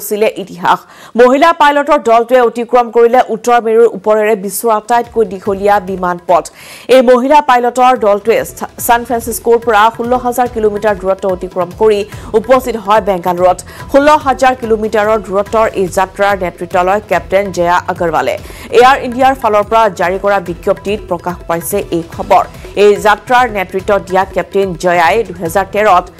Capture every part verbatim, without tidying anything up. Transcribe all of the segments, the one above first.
Sile Itihak Mohila pilot or Doltwe Utikram Gorilla Uttar Miru Upore Biswata Kodiholia Biman Pot. A Mohila pilot or Doltwe San Francisco Pra Hulo Hazar Kilometer Droto Utikram Kori Opposite Hoi Bengal Road Hulo Hazar Kilometer or Drotor Izatra Netritolo Captain Jaya Agarwale. AIR India Falopra Jarikora Bikoptit Proka Paise E Kobor. A Zatra Netrito Dia Captain Jaya Duhazarot.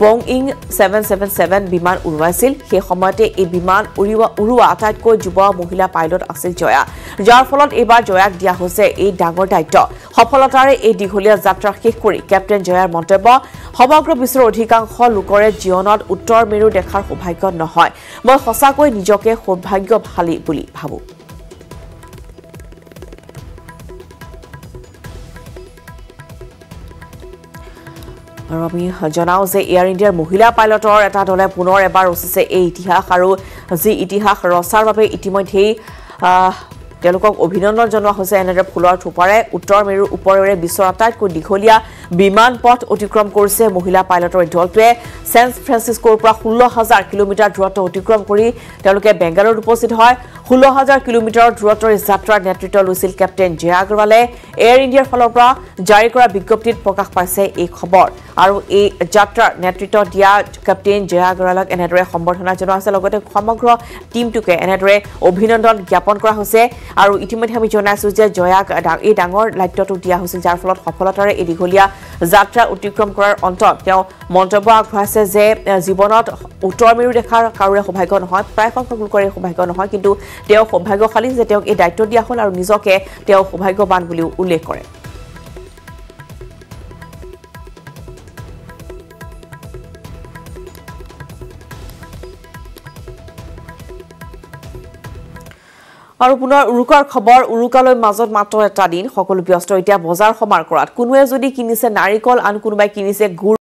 Boeing seven seven seven বিমান উড়াইছিল সেই সময়তে এই বিমান উড়িবা উড়ুৱা আটাইতকৈ যুৱ মহিলা pilot আছিল জয়া যাৰ ফলত এবাৰ জয়াক দিয়া হৈছে এই ডাঙৰ দায়িত্ব সফলতাৰে এই দীঘলীয়া যাত্ৰা শেষ কৰি কেপ্টেইন জয়াৰ মন্তব্য সমগ্ৰ বিশ্বৰ অধিকাংশ লোকৰে জীৱনত উত্তৰ মেৰু দেখাৰ সৌভাগ্য নহয় মই সঁচাকৈ নিজকে সৌভাগ্যশালী বুলি ভাবো আমি জনাও যে এয়ার ইন্ডিয়াৰ মহিলা পাইলটৰ এটা দলে পুনৰ এবাৰ উচিছে এই ইতিহাস আৰু যি ইতিহাস ৰচাৰ বাবে ইতিমধ্যে তেওঁলোকক অভিনন্দন জনোৱা হৈছে এনেৰে ফুলৰ থোপাৰে উত্তৰ মেৰুৰ ওপৰেৰে বিশ্বৰ আটাইতকৈ দীঘলীয়া বিমান পথ অতিক্ৰম কৰিছে মহিলা পাইলটৰ দলটোৱে সান ফ্ৰান্সিস্কোৰ পৰা ষোল্ল হাজাৰ কিলোমিটাৰ দূৰত্ব অতিক্ৰম কৰি তেওঁলোকে বেংগালুৰুত উপস্থিত হয় ষোল্ল হাজাৰ কিলোমিটাৰৰ দূৰত্বৰ যাত্ৰাৰ নেতৃত্ব লৈছিল কেপ্টেইন জয়া আগৰৱালে এয়াৰ ইণ্ডিয়াৰ ফালৰ পৰা জাৰি কৰা বিজ্ঞপ্তিত প্ৰকাশ পাইছে এই খবৰ আৰু এই যাত্ৰাৰ নেতৃত্ব দিয়া কেপ্টেইন জয়া আগৰৱালক এনেদৰে সম্বৰ্ধনা জনোৱা হৈছে লগতে সমগ্ৰ টিমটোকে এনেদৰে অভিনন্দন জ্ঞাপন কৰা হৈছে আৰু ইতিমধ্যে আমি জনাইছো যে জয়াক এই ডাঙৰ লাইটটো দিয়া হৈছিল যাৰ ফলত সফলতাৰে এই দীঘলীয়া যাত্ৰা অতিক্ৰম কৰাৰ অন্তত তেওঁ মন্তব্য আগবঢ়াইছে যে জীৱনত উত্তৰ মেৰু দেখাৰ কাৰোৰে সৌভাগ্য নহয় প্ৰায় সংখ্যক লোকৰে সৌভাগ্য নহয় কিন্তু তেওঁ সৌভাগ্যশালী যে তেওঁক এই দায়িত্ব দিয়া হ'ল আৰু নিজকে তেওঁ সৌভাগ্যবান বুলি উল্লেখ কৰে আৰু পুনৰ উৰুকাৰ খবৰ উৰুকালৈ মাজত মাত্ৰ এটা দিন সকলো ব্যস্ত এতিয়া বজাৰ সমাৰ কৰাত কোনোৱে যদি কিনিছে নাৰিকল আন কোনোবাই কিনিছে গুড়